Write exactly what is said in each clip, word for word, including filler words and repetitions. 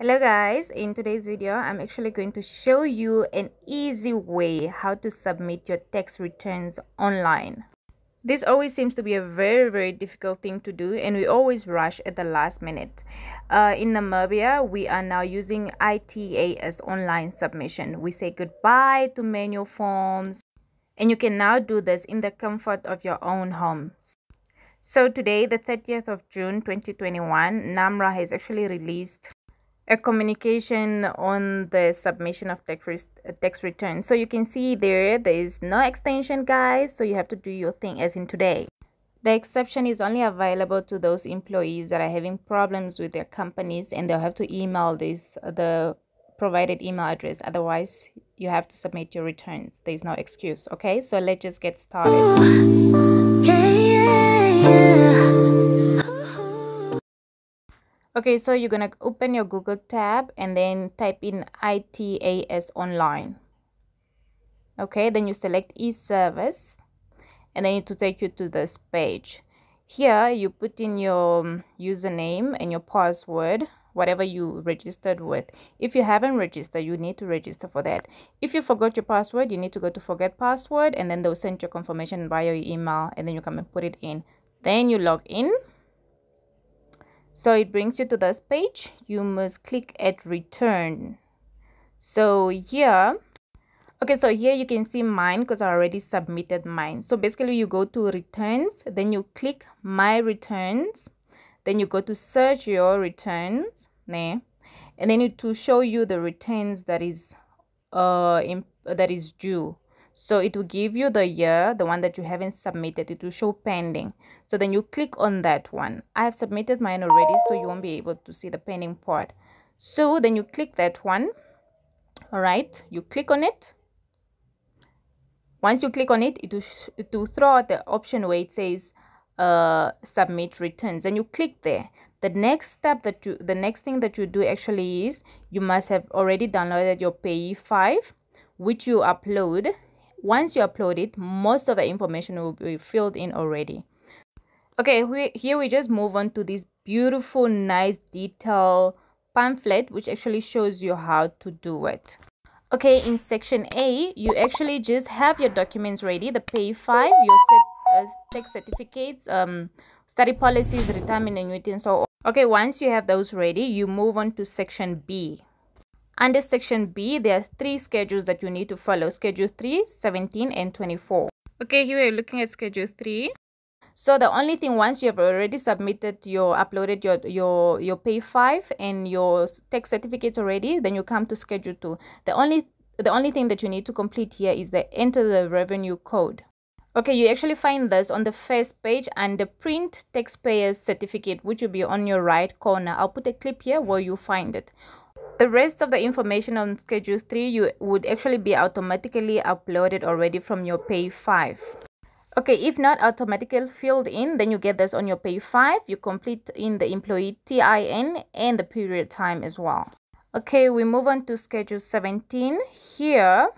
Hello guys, in today's video I'm actually going to show you an easy way how to submit your tax returns online. This always seems to be a very very difficult thing to do, and we always rush at the last minute. Uh, in Namibia we are now using I T A S as online submission. We say goodbye to manual forms, and you can now do this in the comfort of your own home. So today, the thirtieth of June twenty twenty-one, NAMRA has actually released a communication on the submission of tax, tax return. So you can see there, there is no extension guys, so you have to do your thing as in today. The exception is only available to those employees that are having problems with their companies, and they'll have to email this, the provided email address. Otherwise, you have to submit your returns. There's no excuse, okay? So let's just get started. Ooh, yeah, yeah, yeah. Okay, so you're going to open your Google tab and then type in I T A S online. Okay, then you select e-service, and then it will take you to this page. Here, you put in your username and your password, whatever you registered with. If you haven't registered, you need to register for that. If you forgot your password, you need to go to forget password, and then they'll send your confirmation via your email, and then you come and put it in. Then you log in. So it brings you to this page. You must click at return. So here, okay, so here you can see mine because I already submitted mine. So basically you go to returns, then you click my returns, then you go to search your returns there, and then it will show you the returns that is uh in, that is due. So it will give you the year, the one that you haven't submitted. It will show pending. So then you click on that one. I have submitted mine already, so you won't be able to see the pending part. So then you click that one. All right, you click on it. Once you click on it, it will, it will throw out the option where it says uh, submit returns, and you click there. The next step that you, the next thing that you do actually is you must have already downloaded your P A Y E five, which you upload. Once you upload it, most of the information will be filled in already. Okay, we, here we just move on to this beautiful, nice detail pamphlet, which actually shows you how to do it. Okay, in section A, you actually just have your documents ready, the P A Y E five, your set, uh, tax certificates, um, study policies, retirement annuity, and so on. Okay, once you have those ready, you move on to section B. Under section B, there are three schedules that you need to follow, Schedule three, seventeen, and twenty-four. Okay, here we are looking at Schedule three. So the only thing, once you have already submitted your, uploaded your, your, your P A Y E five and your tax certificates already, then you come to Schedule two. The only, the only thing that you need to complete here is the enter the revenue code. Okay, you actually find this on the first page under print taxpayer's certificate, which will be on your right corner. I'll put a clip here where you find it. The rest of the information on Schedule three, you would actually be automatically uploaded already from your P A Y E five. Okay, if not automatically filled in, then you get this on your P A Y E five. You complete in the employee T I N and the period time as well. Okay, we move on to Schedule seventeen. Here,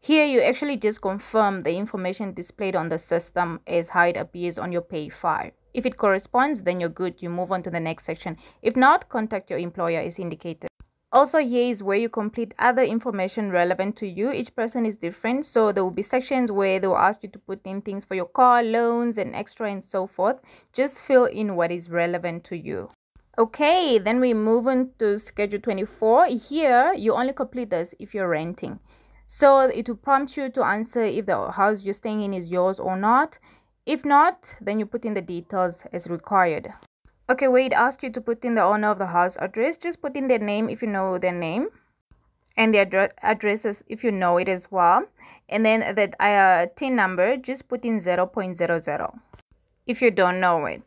here you actually just confirm the information displayed on the system as how it appears on your P A Y E five. If it corresponds, then you're good. You move on to the next section. If not, contact your employer as indicated. Also, here is where you complete other information relevant to you. Each person is different, so there will be sections where they will ask you to put in things for your car, loans, and extra and so forth. Just fill in what is relevant to you. Okay, then we move on to Schedule twenty-four. Here, you only complete this if you're renting. So it will prompt you to answer if the house you're staying in is yours or not. If not, then you put in the details as required. Okay, where it asks you to put in the owner of the house address, just put in their name if you know their name, and the address addresses if you know it as well. And then the uh, T I N number, just put in zero point zero zero if you don't know it.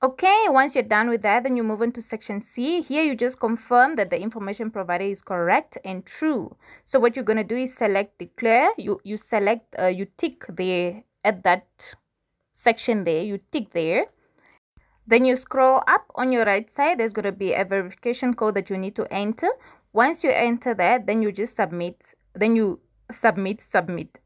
Okay, once you're done with that, then you move on to section C. Here you just confirm that the information provided is correct and true. So what you're going to do is select declare. You, you select, uh, you tick there at that section there, you tick there. Then you scroll up on your right side, there's going to be a verification code that you need to enter. Once you enter that, then you just submit, then you submit, submit.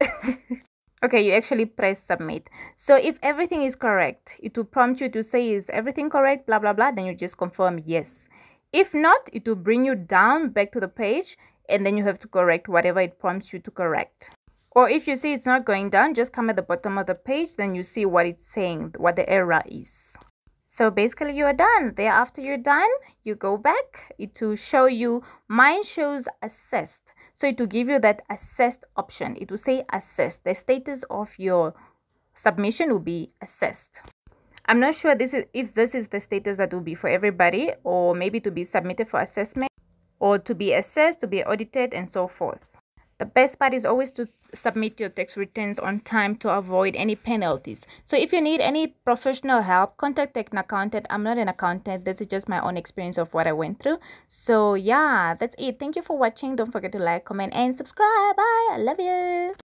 Okay, you actually press submit. So if everything is correct, it will prompt you to say, is everything correct, blah, blah, blah. Then you just confirm yes. If not, it will bring you down back to the page, and then you have to correct whatever it prompts you to correct. Or if you see it's not going down, just come at the bottom of the page, then you see what it's saying, what the error is. So basically you are done. Thereafter you're done, you go back. It will show you, mine shows assessed. So it will give you that assessed option. It will say assessed. The status of your submission will be assessed. I'm not sure this is if this is the status that will be for everybody, or maybe to be submitted for assessment, or to be assessed, to be audited, and so forth. The best part is always to submit your tax returns on time to avoid any penalties. So if you need any professional help, contact an accountant. I'm not an accountant. This is just my own experience of what I went through. So yeah, that's it. Thank you for watching. Don't forget to like, comment, and subscribe. Bye. I love you.